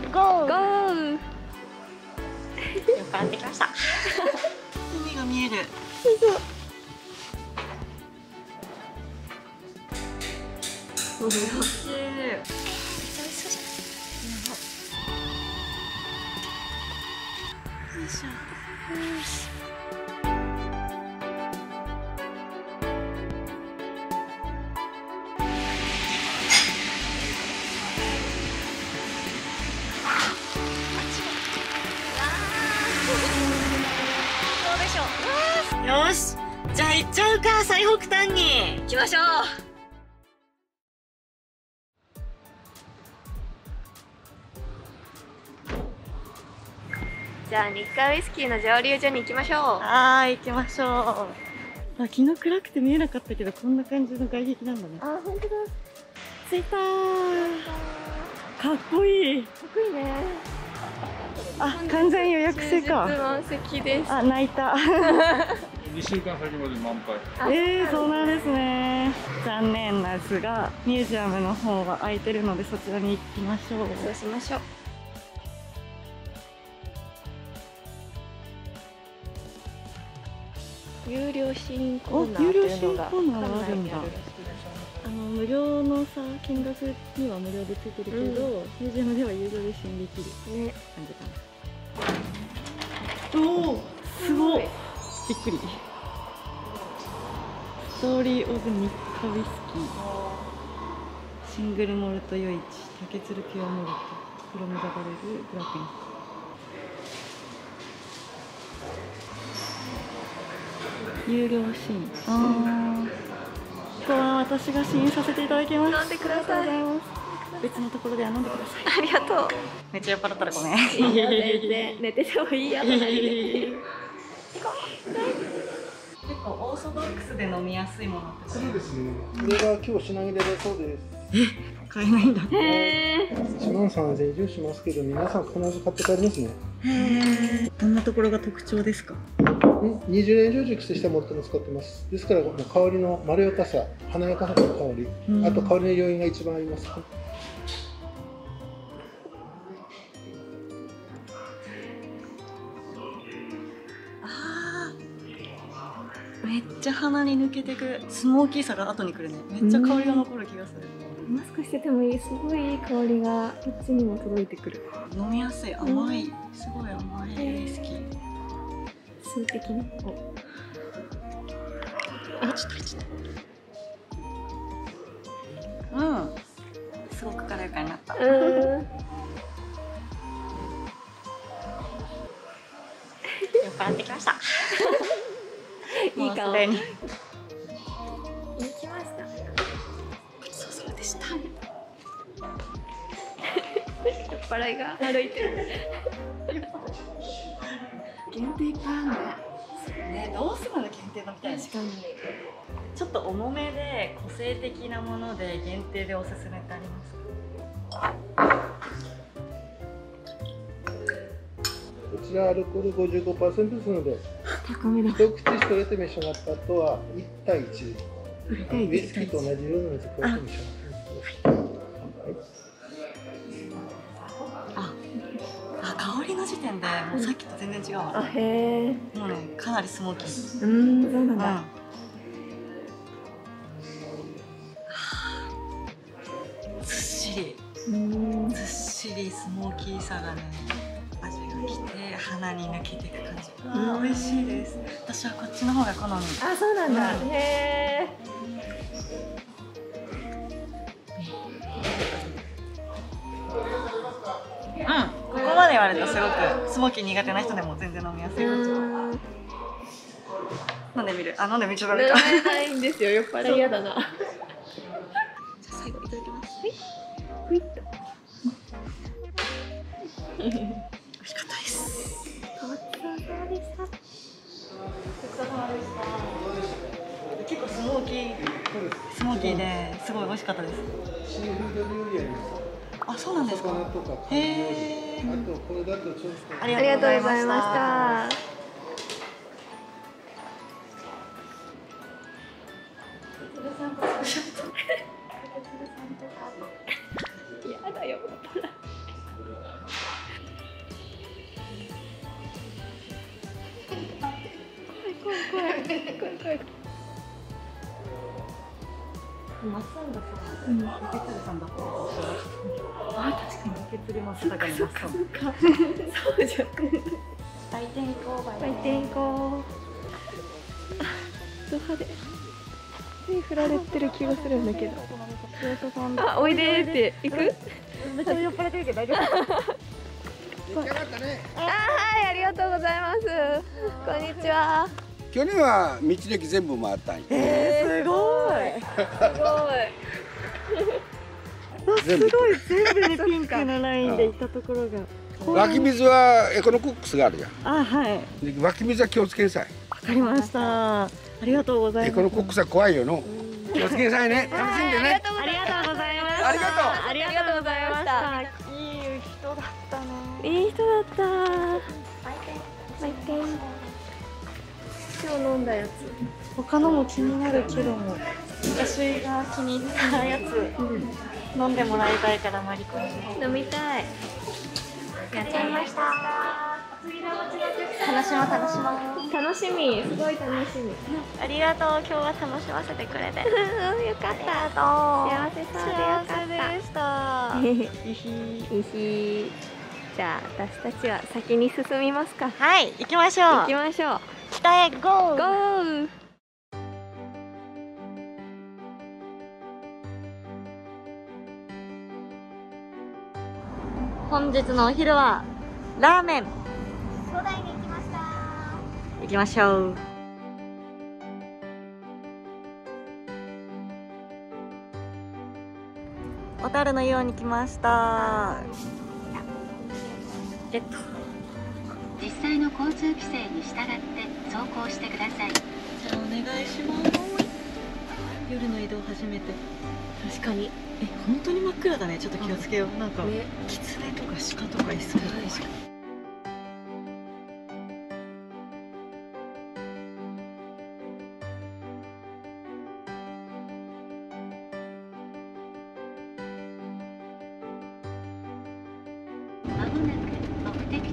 ー、ゴーゴー。酔っ払ってきました。海が見える。おいしい。よいしょ。よし、じゃあ行っちゃうか、最北端に行きましょう。じゃあ日課ウイスキーの蒸留所に行きましょう。はーい、行きましょう。あ、昨日暗くて見えなかったけど、こんな感じの外壁なんだね。あ、本当だ。着いたー。かっこいい。かっこいいね。あ、完全予約制か。満席です。あ、泣いた。2週間先まで満杯。そうなんですね。残念なですが、ミュージアムの方は空いてるので、そちらに行きましょう。そうしましょう。有料試飲コーナーっていうのがあるんだ。無料のさ、見学には無料でついてるけど、ミュージアムでは有料で試飲できるね。感じかな。おお、すごい。びっくり。ストーリーオブ日課ウイスキー。シングルモルトヨイチ、竹鶴ピュアモルト、フロムザバレルブラックイン。有料試飲。ああ。今日は私が試飲させていただきます。飲んでください。別のところでは飲んでください。ありがとう。めっちゃ酔っ払ったらごめん。いや、全然寝ててもいいや。結構オーソドックスで飲みやすいものって。そうですね。これが今日品切れだそうです。え、買えないんだ。1万3000円以上しますけど、皆さん必ず買って帰りますね。どんなところが特徴ですか？20年以上熟成したモルトも使ってます。ですから、香りのまろやかさ、華やかさの香り、あと香りの要因が一番あります。めっちゃ鼻に抜けてく、スモーキーさが後にくるね。めっちゃ香りが残る気がする。マスクしててもいい、すごいいい香りがこっちにも届いてくる。飲みやすい、甘い、すごい甘いウイスキー。数的に。あ、ちょっと。うん。すごく軽やかになった。酔っ払ってきました。いい顔。行きました。ごちそうさまでした。酔っ払いが歩いてる。限定パンね、どうするの限定飲みたい。確かに。ちょっと重めで個性的なもので限定でおすすめってありますか？こちらアルコール 55% ですので、高めだ。一口ストレート召し上がった後は1対1。ウイスキーと同じような水を召し上がってください。時点でもうさっきと全然違うわ。あ、へえ。もうね、かなりスモーキー。そうなんだ。はあ、ずっしり。ずっしりスモーキーさがね、味がきて鼻に抜けていく感じ。あ、美味しいです。私はこっちの方が好み。あ、そうなんだ。へえ。言われるとすごくスモーキー苦手な人でも全然飲みやすい。飲んでみる。あ、飲んでみちゃダメか。飲めないんですよ。酔っ払いやだな。じゃあ最後いただきます。ふいっと。美味しかったです。ごちそうさまでした。ごちそうさまでした。結構スモーキーですごい美味しかったです。シーフード料理あります。あ、そうなんですか。ありがとうございました。やだよ。松さんだそうなんだ。池鶴さんだそうなんだ。あ、確かに池鶴もさがいます。そうかそうじゃん。売店行こう。売店行こう。ド派手。手振られてる気がするんだけど。あ、おいでーって行く？めっちゃ酔っ払ってるけど大丈夫？よかったね。あ、はい、ありがとうございます。こんにちは。去年は道の駅全部回ったんや。すごい。すごい。すごい、全部にピンクのラインで行ったところが。湧き水はエコノコックスがあるじゃん。あ、はい。湧き水は気をつけなさい。わかりました。ありがとうございます。エコノコックスは怖いよの。気をつけなさいね。楽しんでね。ありがとうございます。ありがとう。ありがとうございました。いい人だったな。いい人だった。毎回。今日飲んだやつ、他のも気になるけども、私が気に入ったやつ、飲んでもらいたいからマリコに。飲みたい。やっちゃいました。楽しもう楽しもう。楽しみ、すごい楽しみ。ありがとう、今日は楽しませてくれて。よかった。幸せそうでよかった。いひいひ。じゃあ私たちは先に進みますか。はい、行きましょう。行きましょう。北へゴー！ ゴー！本日のお昼はラーメン。東大に行きました。行きましょう。小樽のように来ました。ゲット。実際の交通規制に従って走行してください。じゃあお願いします。夜の移動初めて。確かに。え、本当に真っ暗だね。ちょっと気をつけよう。なんか、ね、キツネとか鹿とかいそう。まもなく目的地です。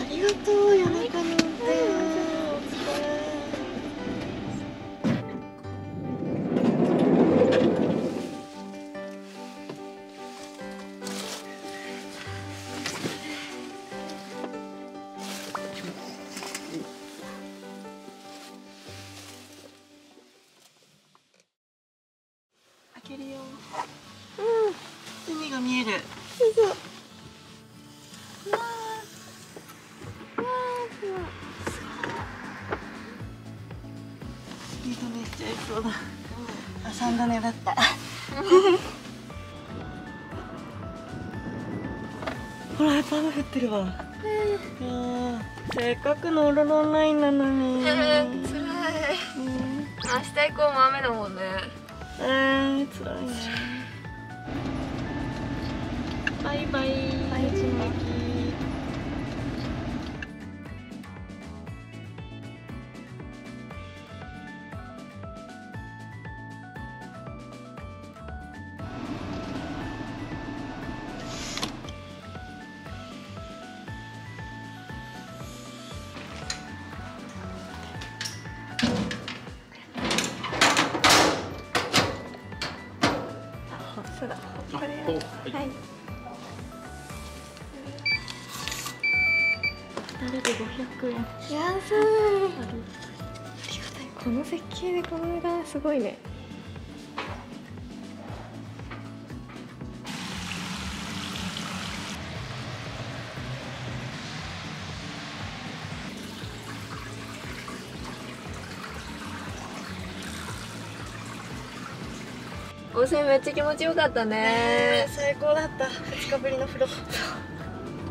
ありがとう、夜中の運転。開けるよ。うん、海が見える。そうそう。遊んだねだった。ほら、パンが降ってるわ。せっかくのオロロンラインなのに。つらい。明日以降も雨だもんね。つらいね。バイバイ。バイバイ。安い。この設計でこの値段すごいね。温泉めっちゃ気持ちよかったね。最高だった。2日ぶりの風呂。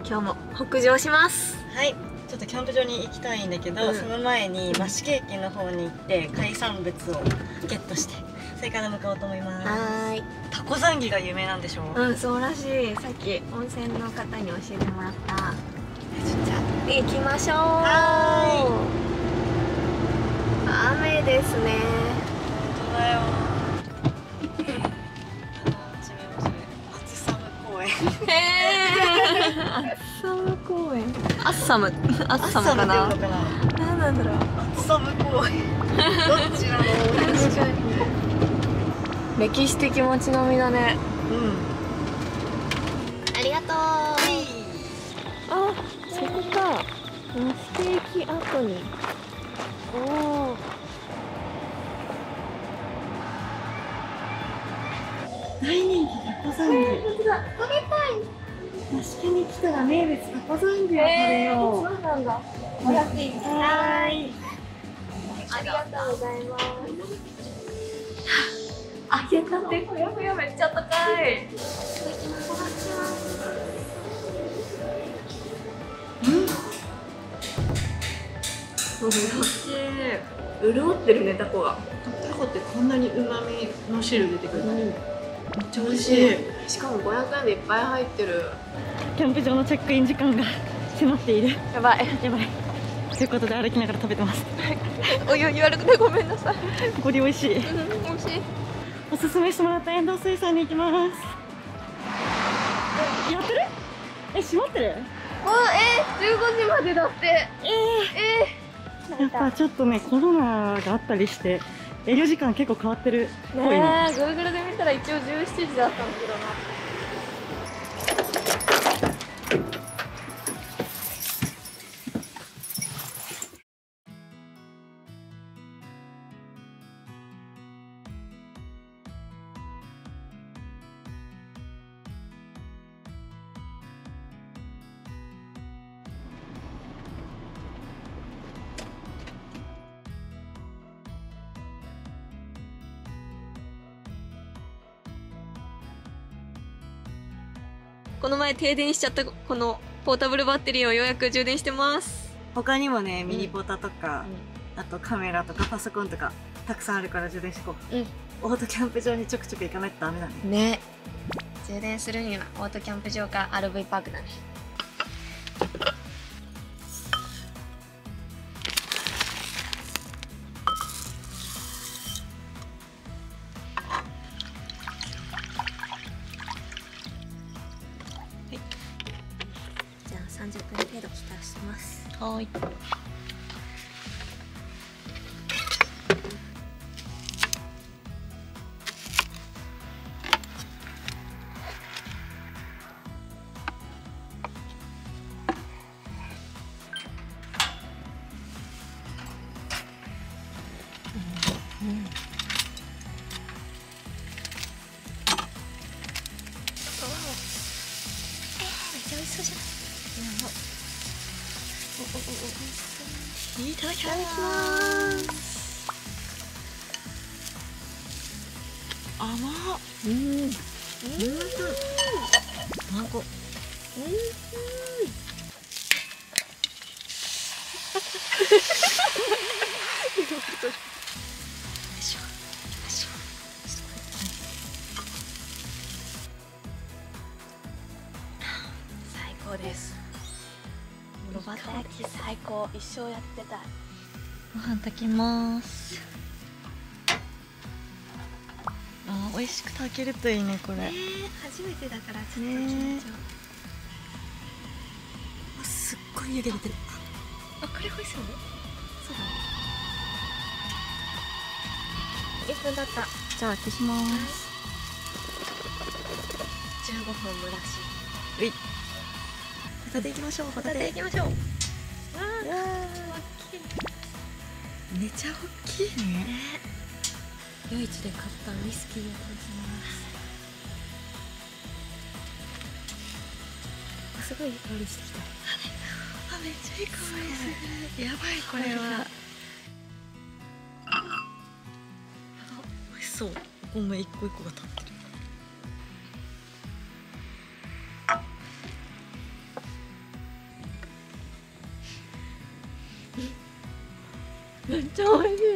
今日も北上します。はい。ちょっとキャンプ場に行きたいんだけど、その前に増毛駅の方に行って海産物をゲットして、それから向かおうと思います。はい。タコザンギが有名なんでしょう。うん、そうらしい。さっき温泉の方に教えてもらった。じゃあ行きましょう。はい。雨ですね。本当だよ。あの、自分の暑さの公園アッサム公園、アッサムかな、何なんだろう、アッサム公園どっちなの。確かに歴史的街並みだね。うん、ありがとう。あ、そこか、ステーキ後に、おお、大人気タコザング。食べたい。梨家に来たら名物タコザングを食べよう。そうなんだ。お安いです。はい。ありがとうございます。揚げたてふやふやめっちゃ高い。いただきます。うん。美味しい。潤ってるね、タコが。タコってこんなに旨味の汁出てくる。めっちゃ美味しい。しかも500円でいっぱい入ってる。キャンプ場のチェックイン時間が迫っている。やばいやばい。ということで歩きながら食べてます。お湯悪くてごめんなさい。これ美味しい。美味しい。おすすめしてもらった遠藤水産に行きます。やってる？え、閉まってる？15時までだって。やっぱちょっとね、コロナがあったりして。営業時間結構変わってる。ねえ、Google で見たら一応17時だったんだけどな。この前停電しちゃったこのポータブルバッテリーをようやく充電してます。他にもね、ミニポタとか、あとカメラとかパソコンとかたくさんあるから充電しこう。オートキャンプ場にちょくちょく行かないとダメだね。ね、充電するにはオートキャンプ場か RV パークだね。はい、いただきます。甘っ。マンゴー。最高です。ロバタ焼き最高、一生やってたい。ご飯炊きます。あ、美味しく炊けるといいね、これ。初めてだからちょっと緊張。あ、すっごい湯気出てる。あ、これ美味しいね。そうだね。1分経った。じゃあ開けします。15分蒸らし。ういっ、ホタテいきましょう。ホタテいきましょう。わー、大きい。めちゃ大きいね。夜市で買ったウイスキーをいただきます。すごいいい香りしてきた。あ、めっちゃいい香りする。やばい、これは美味しそう。お前一個一個が立ってる。めっちゃ美味しい。で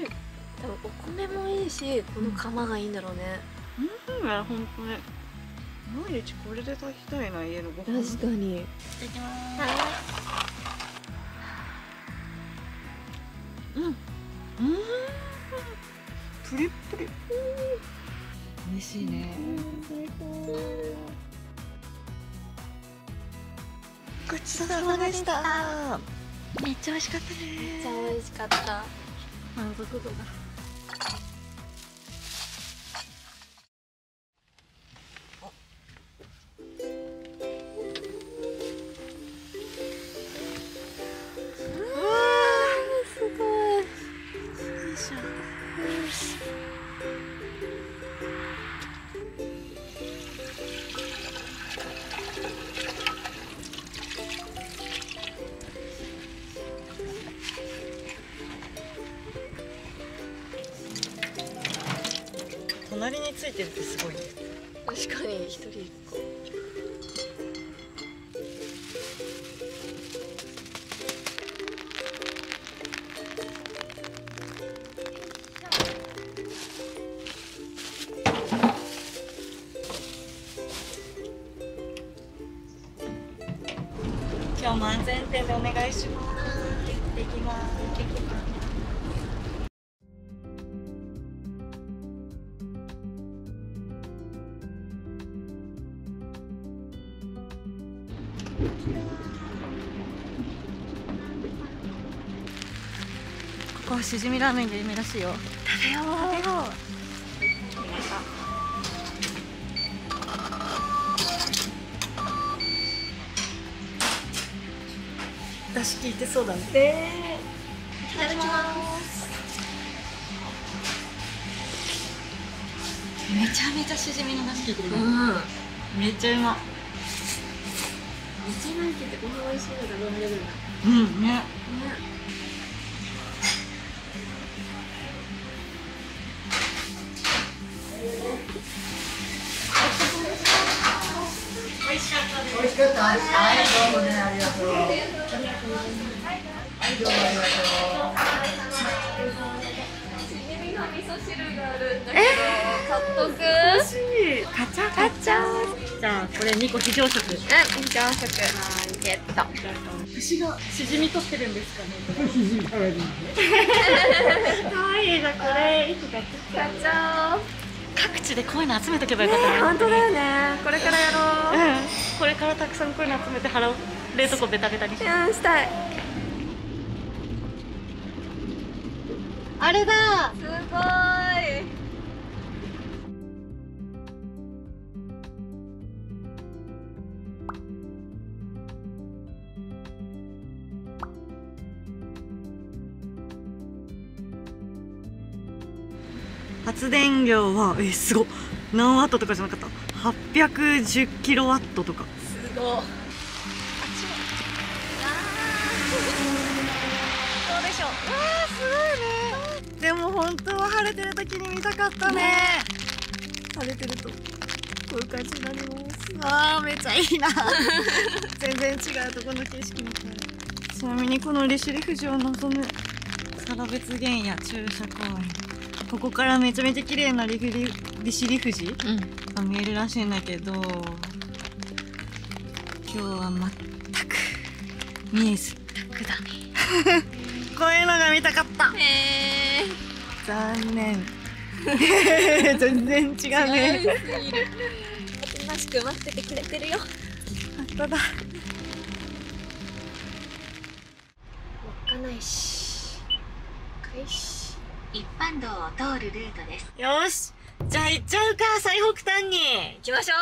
もお米もいいし、この釜がいいんだろうね。うん、ほんとね。毎日これで炊きたいな、家のご飯。確かに。いただきます。うん。プリップリ。美味しいね。最高。ごちそうさまでした。めっちゃ美味しかったね。めっちゃ美味しかった。満足度が。隣についてるってすごいね。確かに一人一個。今日も安全運転でお願いします。行ってきます。ここしじみラーメンが有名らしいよ。食べよう食べよう。出汁効いてそうだね。いただきます。めちゃめちゃしじみの出汁効いてる。めっちゃうま。一番効いてご飯美味しいのが飲めるんだ。うんね。美味しかったです。美味しかった。はい、どうもね、ありがとう。はい、どうもありがとう。しじみの味噌汁があるんだけど、買っとく。しい。カチャカチャ。じゃあこれ2個非常食。非常食。ゲット。牛がしじみ取ってるんですかね。しじみ食べるんで。可愛いじゃんこれ。カチャ。各地でこういうの集めとけばよかった。本当だよね。これからやろう。これからたくさんこういうの集めて腹を冷凍庫ベタベタにしたい。あれだ。すごーい。発電量はすごっ。何ワットとかじゃなかった。810キロワットとか。すごっ。あっちもどうでしょう。わーすごいね。でも本当は晴れてる時に見たかったね。晴れてるとこういう感じになります。わあめっちゃいいな。全然違うところの景色みたいな。ちなみにこの利尻富士を望む更別原野中車公園、ここからめちゃめちゃ綺麗な利尻富士が見えるらしいんだけど、今日は全く見えず。全くだね。こういうのが見たかった。残念。全然違うね。おとなしく待っててくれてるよ。本当だ。おっかないしかいし。一般道を通るルートです。よし、じゃあ行っちゃうか。最北端に行きましょう。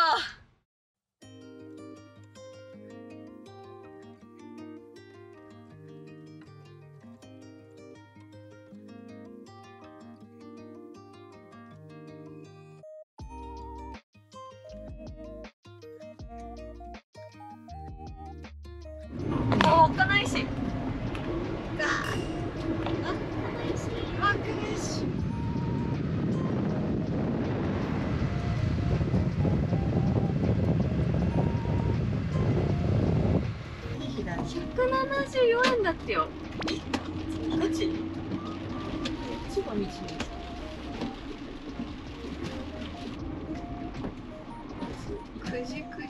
174円だってよ。え、マジ？千葉道です。く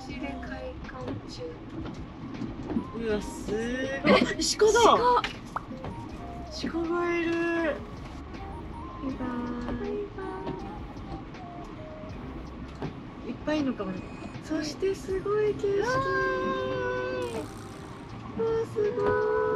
じで開館中。うわ、すごい。鹿だ。鹿がいる。バイバイ。いっぱいいるのかもね。そしてすごい景色。すごい。